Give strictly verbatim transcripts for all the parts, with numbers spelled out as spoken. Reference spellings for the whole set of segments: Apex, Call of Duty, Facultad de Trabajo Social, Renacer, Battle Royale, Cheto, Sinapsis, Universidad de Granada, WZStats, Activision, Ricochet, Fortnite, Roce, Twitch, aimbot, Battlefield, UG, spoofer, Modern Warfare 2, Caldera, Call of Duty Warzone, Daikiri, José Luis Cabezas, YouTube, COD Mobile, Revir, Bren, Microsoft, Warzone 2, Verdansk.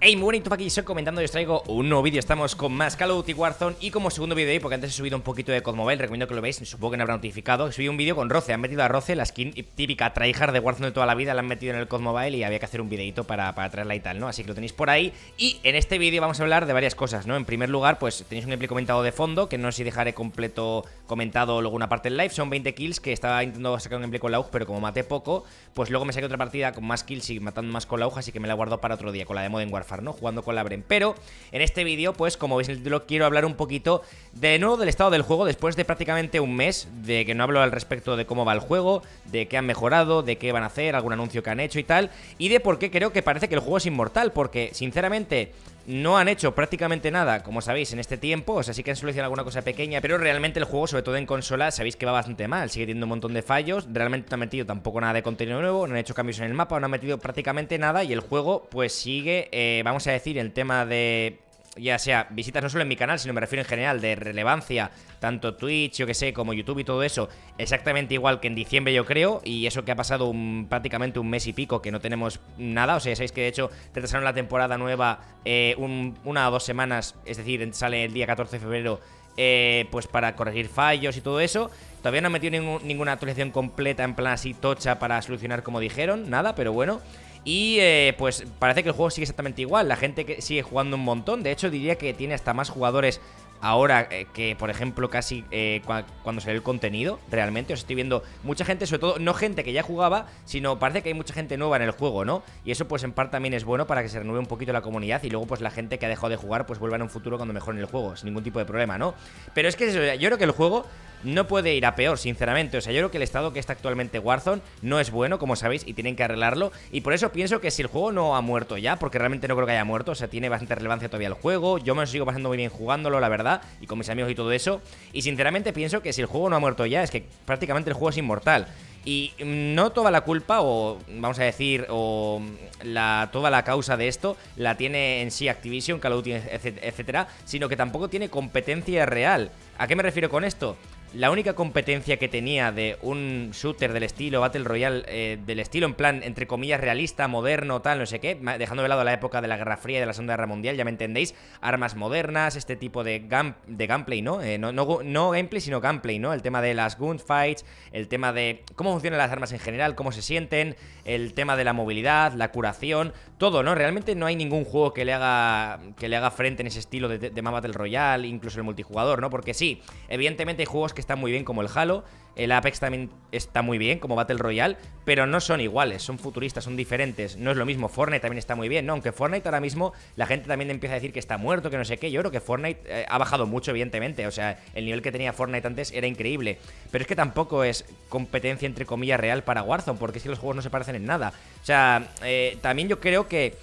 Hey, muy buenas, aquí soy comentando y os traigo un nuevo vídeo. Estamos con más Call of Duty Warzone y como segundo vídeo de hoy, porque antes he subido un poquito de C O D Mobile, recomiendo que lo veáis, supongo que no habrá notificado. Subí un vídeo con Roce, han metido a Roce, la skin típica tryhard de Warzone de toda la vida, la han metido en el C O D Mobile y había que hacer un videito para, para traerla y tal, ¿no? Así que lo tenéis por ahí. Y en este vídeo vamos a hablar de varias cosas, ¿no? En primer lugar, pues tenéis un gameplay comentado de fondo, que no sé si dejaré completo comentado luego una parte en live. Son veinte kills, que estaba intentando sacar un gameplay con la U G, pero como maté poco, pues luego me saqué otra partida con más kills y matando más con la U G, así que me la guardo para otro día, con la de Modern Warfare, ¿no? Jugando con la Bren. Pero en este vídeo, pues como veis en el título, quiero hablar un poquito de nuevo del estado del juego después de prácticamente un mes de que no hablo al respecto de cómo va el juego, de qué han mejorado, de qué van a hacer, algún anuncio que han hecho y tal, y de por qué creo que parece que el juego es inmortal, porque sinceramente no han hecho prácticamente nada, como sabéis, en este tiempo. O sea, sí que han solucionado alguna cosa pequeña, pero realmente el juego, sobre todo en consola, sabéis que va bastante mal, sigue teniendo un montón de fallos. Realmente no han metido tampoco nada de contenido nuevo, no han hecho cambios en el mapa, no han metido prácticamente nada, y el juego pues sigue, eh, vamos a decir, el tema de... ya sea visitas no solo en mi canal, sino me refiero en general de relevancia, tanto Twitch, yo que sé, como YouTube y todo eso, exactamente igual que en diciembre, yo creo. Y eso que ha pasado un, prácticamente un mes y pico que no tenemos nada. O sea, ya sabéis que de hecho retrasaron la temporada nueva eh, un, una o dos semanas, es decir, sale el día catorce de febrero, eh, pues para corregir fallos y todo eso. Todavía no han metido ningún, ninguna actualización completa en plan así tocha para solucionar como dijeron, nada, pero bueno. Y eh, pues parece que el juego sigue exactamente igual, la gente que sigue jugando un montón. De hecho diría que tiene hasta más jugadores ahora eh, que por ejemplo casi eh, cu cuando salió el contenido. Realmente os estoy viendo mucha gente, sobre todo no gente que ya jugaba, sino parece que hay mucha gente nueva en el juego, ¿no? Y eso pues en parte también es bueno para que se renueve un poquito la comunidad, y luego pues la gente que ha dejado de jugar pues vuelva en un futuro cuando mejoren el juego, sin ningún tipo de problema, ¿no? Pero es que eso, yo creo que el juego no puede ir a peor, sinceramente. O sea, yo creo que el estado que está actualmente Warzone no es bueno, como sabéis, y tienen que arreglarlo. Y por eso pienso que si el juego no ha muerto ya, porque realmente no creo que haya muerto, o sea, tiene bastante relevancia todavía el juego. Yo me lo sigo pasando muy bien jugándolo, la verdad, y con mis amigos y todo eso. Y sinceramente pienso que si el juego no ha muerto ya, es que prácticamente el juego es inmortal. Y no toda la culpa, o vamos a decir, o la, toda la causa de esto la tiene en sí Activision, Call of Duty, etcétera, sino que tampoco tiene competencia real. ¿A qué me refiero con esto? La única competencia que tenía de un shooter del estilo Battle Royale, eh, del estilo en plan, entre comillas, realista, moderno, tal, no sé qué, dejando de lado la época de la Guerra Fría y de la Segunda Guerra Mundial, ya me entendéis, armas modernas, este tipo de, gam de gameplay, ¿no? Eh, no, ¿no? No gameplay, sino gameplay, ¿no? El tema de las gunfights, el tema de cómo funcionan las armas en general, cómo se sienten, el tema de la movilidad, la curación, todo, ¿no? Realmente no hay ningún juego que le haga, que le haga frente en ese estilo de, de más Battle Royale, incluso el multijugador, ¿no? Porque sí, evidentemente hay juegos que que están muy bien como el Halo, el Apex también está muy bien como Battle Royale, pero no son iguales, son futuristas, son diferentes, no es lo mismo. Fortnite también está muy bien, ¿no? Aunque Fortnite ahora mismo la gente también empieza a decir que está muerto, que no sé qué. Yo creo que Fortnite eh, ha bajado mucho, evidentemente. O sea, el nivel que tenía Fortnite antes era increíble, pero es que tampoco es competencia entre comillas real para Warzone, porque es que los juegos no se parecen en nada. O sea, eh, también yo creo que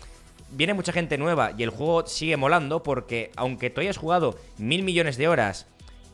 viene mucha gente nueva y el juego sigue molando, porque aunque tú hayas jugado mil millones de horas,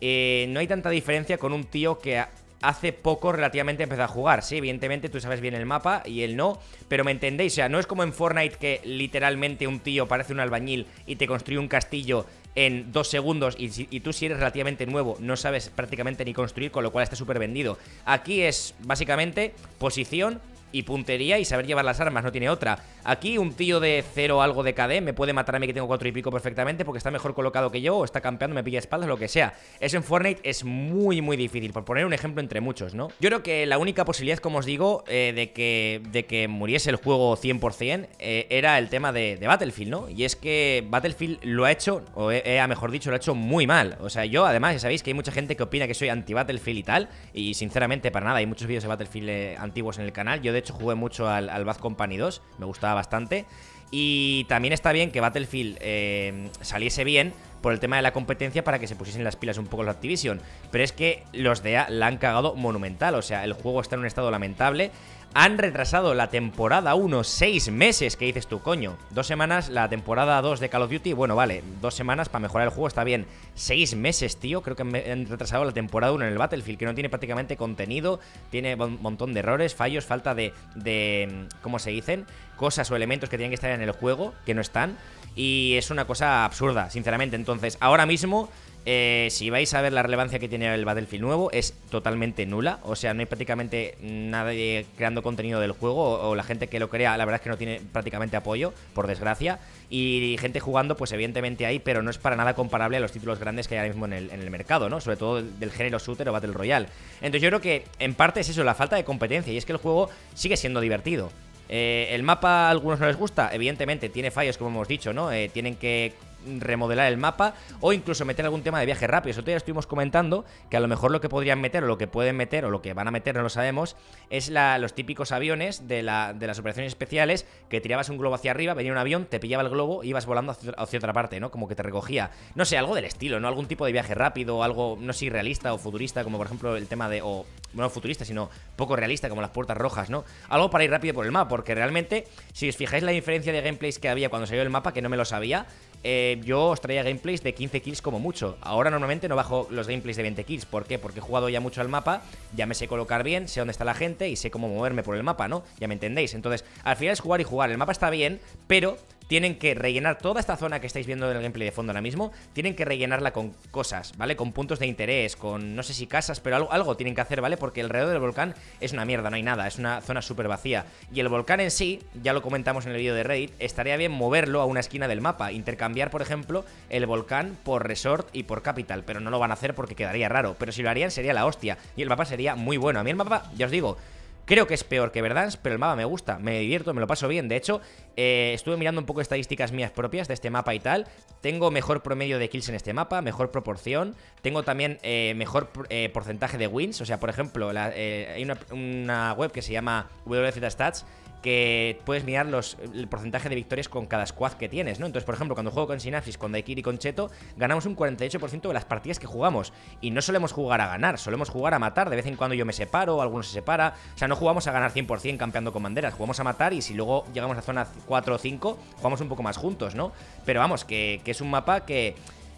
Eh, no hay tanta diferencia con un tío que hace poco relativamente empezó a jugar. Sí, evidentemente tú sabes bien el mapa y él no, pero me entendéis. O sea, no es como en Fortnite que literalmente un tío parece un albañil y te construye un castillo en dos segundos, y, si, y tú si eres relativamente nuevo no sabes prácticamente ni construir, con lo cual está súper vendido. Aquí es básicamente posición y puntería y saber llevar las armas, no tiene otra. Aquí un tío de cero algo de K D me puede matar a mí que tengo cuatro y pico perfectamente, porque está mejor colocado que yo, o está campeando, me pilla espaldas, lo que sea. Eso en Fortnite es muy muy difícil, por poner un ejemplo entre muchos, ¿no? Yo creo que la única posibilidad, como os digo, eh, de, que, de que muriese el juego cien por cien eh, era el tema de, de Battlefield, ¿no? Y es que Battlefield lo ha hecho, o eh, mejor dicho, lo ha hecho muy mal. O sea, yo además, ya sabéis que hay mucha gente que opina que soy anti-Battlefield y tal, y sinceramente para nada. Hay muchos vídeos de Battlefield eh, antiguos en el canal. Yo de De hecho jugué mucho al, al Bad Company dos, me gustaba bastante. Y también está bien que Battlefield eh, saliese bien por el tema de la competencia, para que se pusiesen las pilas un poco los Activision. Pero es que los de A la han cagado monumental. O sea, el juego está en un estado lamentable. Han retrasado la temporada uno seis meses, ¿qué dices tú, coño? Dos semanas la temporada dos de Call of Duty, bueno, vale, dos semanas para mejorar el juego, está bien. Seis meses, tío, creo que han retrasado la temporada uno en el Battlefield, que no tiene prácticamente contenido, tiene un montón de errores, fallos, falta de, de, ¿cómo se dicen? Cosas o elementos que tienen que estar en el juego, que no están, y es una cosa absurda, sinceramente. Entonces, ahora mismo Eh, si vais a ver la relevancia que tiene el Battlefield nuevo, es totalmente nula. O sea, no hay prácticamente nadie creando contenido del juego, o, o la gente que lo crea, la verdad es que no tiene prácticamente apoyo, por desgracia. Y gente jugando, pues evidentemente hay, pero no es para nada comparable a los títulos grandes que hay ahora mismo en el, en el mercado, ¿no? Sobre todo del, del género shooter o Battle Royale. Entonces yo creo que en parte es eso, la falta de competencia. Y es que el juego sigue siendo divertido. eh, El mapa a algunos no les gusta, evidentemente tiene fallos, como hemos dicho, ¿no? Eh, tienen que remodelar el mapa o incluso meter algún tema de viaje rápido. Eso ya estuvimos comentando, que a lo mejor lo que podrían meter o lo que pueden meter o lo que van a meter, no lo sabemos, es la, los típicos aviones de, la, de las operaciones especiales, que tirabas un globo hacia arriba, venía un avión, te pillaba el globo e ibas volando hacia, hacia otra parte, ¿no? Como que te recogía, no sé, algo del estilo, ¿no? Algún tipo de viaje rápido, algo, no sé, realista o futurista, como por ejemplo el tema de... o bueno, futurista, sino poco realista, como las puertas rojas, ¿no? Algo para ir rápido por el mapa, porque realmente, si os fijáis la diferencia de gameplays que había cuando salió el mapa, que no me lo sabía, eh, yo os traía gameplays de quince kills como mucho. Ahora normalmente no bajo los gameplays de veinte kills. ¿Por qué? Porque he jugado ya mucho al mapa, ya me sé colocar bien, sé dónde está la gente y sé cómo moverme por el mapa, ¿no? Ya me entendéis. Entonces, al final es jugar y jugar. El mapa está bien, pero... tienen que rellenar toda esta zona que estáis viendo en el gameplay de fondo ahora mismo, tienen que rellenarla con cosas, ¿vale? Con puntos de interés, con no sé si casas, pero algo, algo tienen que hacer, ¿vale? Porque alrededor del volcán es una mierda, no hay nada, es una zona súper vacía. Y el volcán en sí, ya lo comentamos en el vídeo de Reddit, estaría bien moverlo a una esquina del mapa, intercambiar, por ejemplo, el volcán por Resort y por Capital, pero no lo van a hacer porque quedaría raro. Pero si lo harían sería la hostia y el mapa sería muy bueno. A mí el mapa, ya os digo... creo que es peor que Verdansk, pero el mapa me gusta, me divierto, me lo paso bien. De hecho, eh, estuve mirando un poco estadísticas mías propias de este mapa y tal. Tengo mejor promedio de kills en este mapa, mejor proporción. Tengo también eh, mejor eh, porcentaje de wins. O sea, por ejemplo, la, eh, hay una, una web que se llama W Z Stats, que puedes mirar los, el porcentaje de victorias con cada squad que tienes, ¿no? Entonces, por ejemplo, cuando juego con Sinapsis, con Daikiri, con Cheto, ganamos un cuarenta y ocho por ciento de las partidas que jugamos. Y no solemos jugar a ganar, solemos jugar a matar. De vez en cuando yo me separo, alguno se separa. O sea, no jugamos a ganar cien por cien campeando con banderas, jugamos a matar, y si luego llegamos a zona cuatro o cinco, jugamos un poco más juntos, ¿no? Pero vamos, que, que es un mapa que...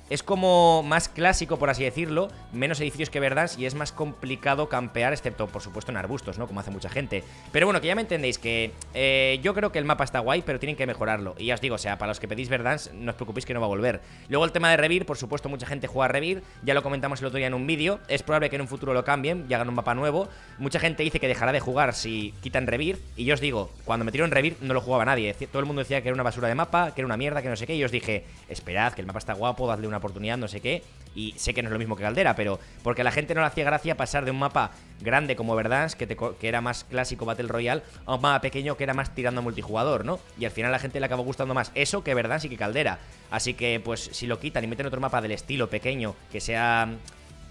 es como más clásico, por así decirlo, menos edificios que Verdansk, y es más complicado campear, excepto, por supuesto, en arbustos, ¿no? Como hace mucha gente. Pero bueno, que ya me entendéis, que eh, yo creo que el mapa está guay, pero tienen que mejorarlo. Y ya os digo, o sea, para los que pedís Verdansk, no os preocupéis que no va a volver. Luego el tema de Revir, por supuesto, mucha gente juega a Revir, ya lo comentamos el otro día en un vídeo, es probable que en un futuro lo cambien y hagan un mapa nuevo. Mucha gente dice que dejará de jugar si quitan Revir, y yo os digo, cuando metieron Revir no lo jugaba nadie, todo el mundo decía que era una basura de mapa, que era una mierda, que no sé qué, y yo os dije, esperad, que el mapa está guapo, dadle una una oportunidad, no sé qué, y sé que no es lo mismo que Caldera, pero porque a la gente no le hacía gracia pasar de un mapa grande como Verdansk, que, te, que era más clásico Battle Royale, a un mapa pequeño que era más tirando a multijugador, ¿no? Y al final a la gente le acabó gustando más eso que Verdansk y que Caldera. Así que, pues, si lo quitan y meten otro mapa del estilo pequeño, que sea...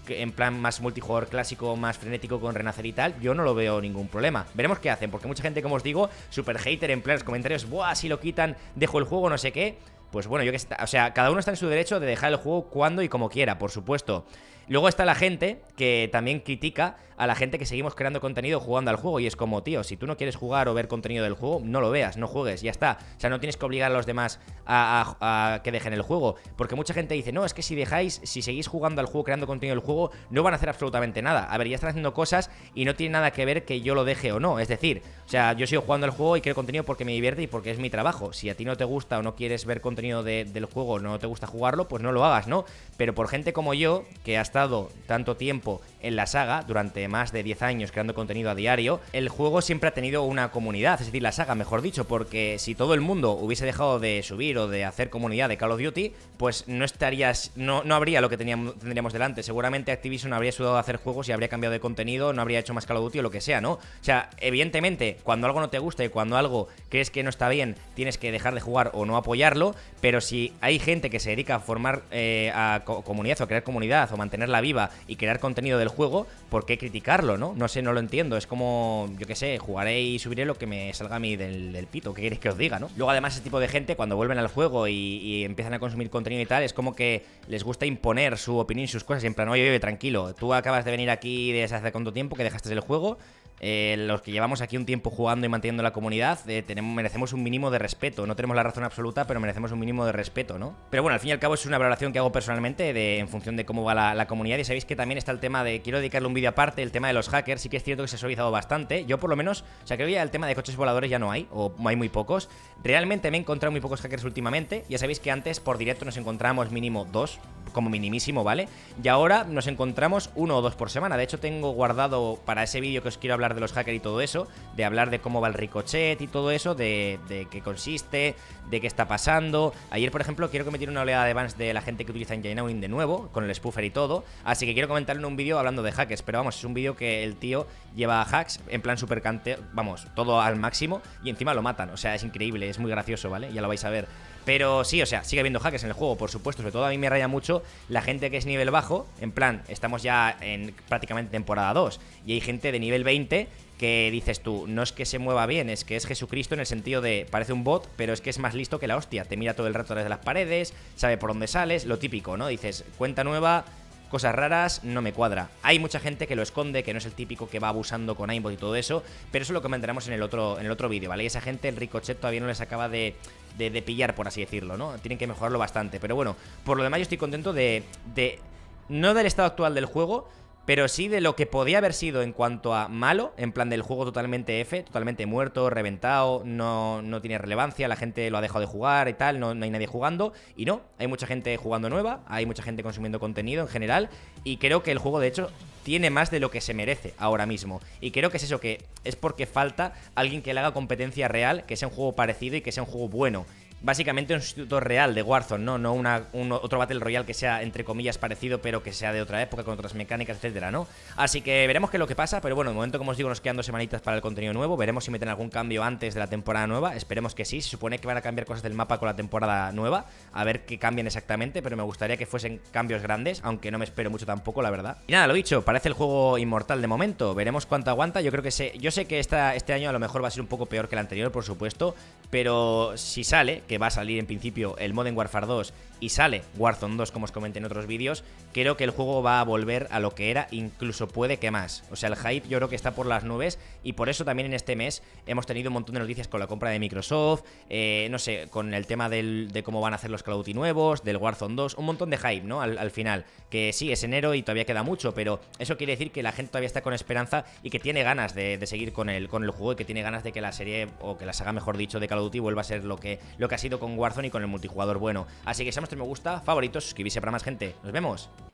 en plan más multijugador clásico, más frenético con Renacer y tal, yo no lo veo ningún problema. Veremos qué hacen, porque mucha gente, como os digo, super hater en plan los comentarios, buah, si lo quitan, dejo el juego, no sé qué. Pues bueno, yo que está, o sea, cada uno está en su derecho de dejar el juego cuando y como quiera, por supuesto. Luego está la gente que también critica a la gente que seguimos creando contenido jugando al juego, y es como, tío, si tú no quieres jugar o ver contenido del juego, no lo veas, no juegues, ya está. O sea, no tienes que obligar a los demás a, a, a que dejen el juego, porque mucha gente dice, no, es que si dejáis, si seguís jugando al juego, creando contenido del juego, no van a hacer absolutamente nada. A ver, ya están haciendo cosas y no tiene nada que ver que yo lo deje o no. Es decir, o sea, yo sigo jugando al juego y creo contenido porque me divierte y porque es mi trabajo. Si a ti no te gusta o no quieres ver contenido de, del juego, no te gusta jugarlo, pues no lo hagas, ¿no? Pero por gente como yo, que hasta estado tanto tiempo en la saga, durante más de diez años creando contenido a diario, el juego siempre ha tenido una comunidad, es decir, la saga, mejor dicho, porque si todo el mundo hubiese dejado de subir o de hacer comunidad de Call of Duty, pues no estarías, no, no habría lo que teníamos, tendríamos delante. Seguramente Activision habría sudado a hacer juegos y habría cambiado de contenido, no habría hecho más Call of Duty o lo que sea, ¿no? O sea, evidentemente, cuando algo no te gusta y cuando algo crees que no está bien, tienes que dejar de jugar o no apoyarlo, pero si hay gente que se dedica a formar eh, a co- comunidad o a crear comunidad o mantener la viva y crear contenido del juego, ¿por qué criticarlo, no? No sé, no lo entiendo. Es como, yo qué sé, jugaré y subiré lo que me salga a mí del, del pito, ¿qué queréis que os diga, no? Luego, además, ese tipo de gente, cuando vuelven al juego y, y empiezan a consumir contenido y tal, es como que les gusta imponer su opinión y sus cosas, en plan, oye, oye, tranquilo, tú acabas de venir aquí desde hace cuánto tiempo que dejaste el juego, Eh, los que llevamos aquí un tiempo jugando y manteniendo la comunidad, eh, tenemos, merecemos un mínimo de respeto. No tenemos la razón absoluta, pero merecemos un mínimo de respeto, ¿no? Pero bueno, al fin y al cabo es una valoración que hago personalmente de, en función de cómo va la, la comunidad. Y sabéis que también está el tema de, quiero dedicarle un vídeo aparte, el tema de los hackers. Sí que es cierto que se ha suavizado bastante. Yo por lo menos, o sea, creo que ya el tema de coches voladores ya no hay, o hay muy pocos. Realmente me he encontrado muy pocos hackers últimamente. Ya sabéis que antes por directo nos encontrábamos mínimo dos, como minimísimo, ¿vale? Y ahora nos encontramos uno o dos por semana. De hecho tengo guardado para ese vídeo que os quiero hablar de los hackers y todo eso, de hablar de cómo va el ricochet y todo eso, de, de qué consiste, de qué está pasando. Ayer, por ejemplo, quiero que me tire una oleada de bans de la gente que utiliza Engineering de nuevo, con el spoofer y todo, así que quiero comentarle en un vídeo hablando de hackers, pero vamos, es un vídeo que el tío lleva hacks en plan super cante, vamos, todo al máximo y encima lo matan, o sea, es increíble, es muy gracioso, ¿vale? Ya lo vais a ver. Pero sí, o sea, sigue habiendo hackers en el juego, por supuesto. Sobre todo a mí me raya mucho la gente que es nivel bajo. En plan, estamos ya en prácticamente temporada dos y hay gente de nivel veinte que dices tú, no es que se mueva bien, es que es Jesucristo en el sentido de, parece un bot, pero es que es más listo que la hostia. Te mira todo el rato desde las paredes, sabe por dónde sales, lo típico, ¿no? Dices, cuenta nueva, cosas raras, no me cuadra. Hay mucha gente que lo esconde, que no es el típico que va abusando con aimbot y todo eso, pero eso lo comentaremos en el otro, en el otro vídeo, ¿vale? Y esa gente, el ricochet todavía no les acaba de... De, de pillar, por así decirlo, ¿no? Tienen que mejorarlo bastante. Pero bueno, por lo demás yo estoy contento de, de... No del estado actual del juego, pero sí de lo que podía haber sido en cuanto a malo. En plan del juego totalmente F, totalmente muerto, reventado, no, no tiene relevancia, la gente lo ha dejado de jugar y tal, no, no hay nadie jugando. Y no, hay mucha gente jugando nueva, hay mucha gente consumiendo contenido en general. Y creo que el juego, de hecho... tiene más de lo que se merece ahora mismo. Y creo que es eso, que es porque falta alguien que le haga competencia real, que sea un juego parecido y que sea un juego bueno. Básicamente un sustituto real de Warzone, no, no una, un, otro Battle Royale que sea, entre comillas, parecido, pero que sea de otra época, con otras mecánicas, etcétera, ¿no? Así que veremos qué es lo que pasa, pero bueno, de momento, como os digo, nos quedan dos semanitas para el contenido nuevo. Veremos si meten algún cambio antes de la temporada nueva. Esperemos que sí, se supone que van a cambiar cosas del mapa con la temporada nueva. A ver qué cambian exactamente, pero me gustaría que fuesen cambios grandes, aunque no me espero mucho tampoco, la verdad. Y nada, lo dicho, parece el juego inmortal de momento. Veremos cuánto aguanta. Yo creo que sé, yo sé que esta, este año a lo mejor va a ser un poco peor que el anterior, por supuesto, pero si sale... que va a salir en principio el Modern Warfare dos y sale Warzone dos, como os comenté en otros vídeos, creo que el juego va a volver a lo que era, incluso puede que más. O sea, el hype yo creo que está por las nubes y por eso también en este mes hemos tenido un montón de noticias con la compra de Microsoft, eh, no sé, con el tema del, de cómo van a hacer los Call of Duty nuevos, del Warzone dos, un montón de hype, ¿no? Al, al final, que sí, es enero y todavía queda mucho, pero eso quiere decir que la gente todavía está con esperanza y que tiene ganas de, de seguir con el, con el juego y que tiene ganas de que la serie, o que la saga, mejor dicho, de Call of Duty vuelva a ser lo que, lo que ha sido con Warzone y con el multijugador bueno. Así que si os gusta, me gusta, favoritos, suscribirse para más gente. Nos vemos.